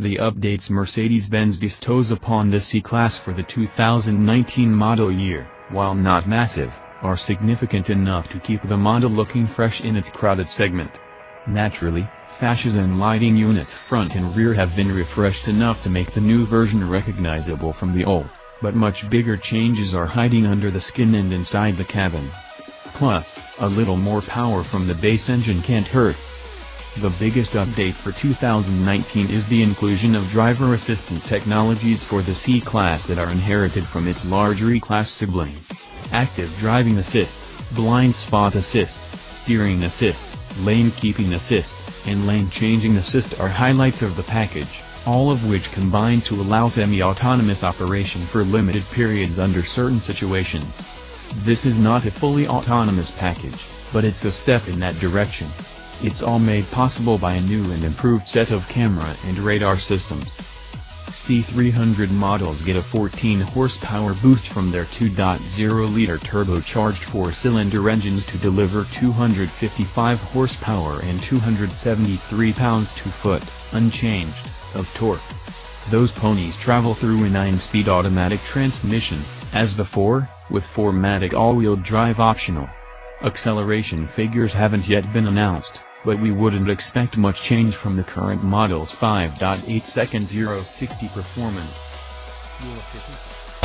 The updates Mercedes-Benz bestows upon the C-Class for the 2019 model year, while not massive, are significant enough to keep the model looking fresh in its crowded segment. Naturally, fascias and lighting units front and rear have been refreshed enough to make the new version recognizable from the old, but much bigger changes are hiding under the skin and inside the cabin. Plus, a little more power from the base engine can't hurt. The biggest update for 2019 is the inclusion of driver assistance technologies for the C-Class that are inherited from its larger E-Class sibling. Active Driving Assist, Blind Spot Assist, Steering Assist, Lane Keeping Assist, and Lane Changing Assist are highlights of the package, all of which combine to allow semi-autonomous operation for limited periods under certain situations. This is not a fully autonomous package, but it's a step in that direction. It's all made possible by a new and improved set of camera and radar systems. C300 models get a 14-horsepower boost from their 2.0-liter turbocharged four-cylinder engines to deliver 255 horsepower and 273 pounds-to-foot, unchanged, of torque. Those ponies travel through a 9-speed automatic transmission, as before, with 4MATIC all-wheel drive optional. Acceleration figures haven't yet been announced, but we wouldn't expect much change from the current model's 5.8 second 0-60 performance.